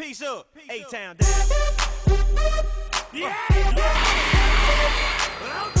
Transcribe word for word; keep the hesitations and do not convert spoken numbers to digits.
Peace up, A-Town down. Yeah, yeah.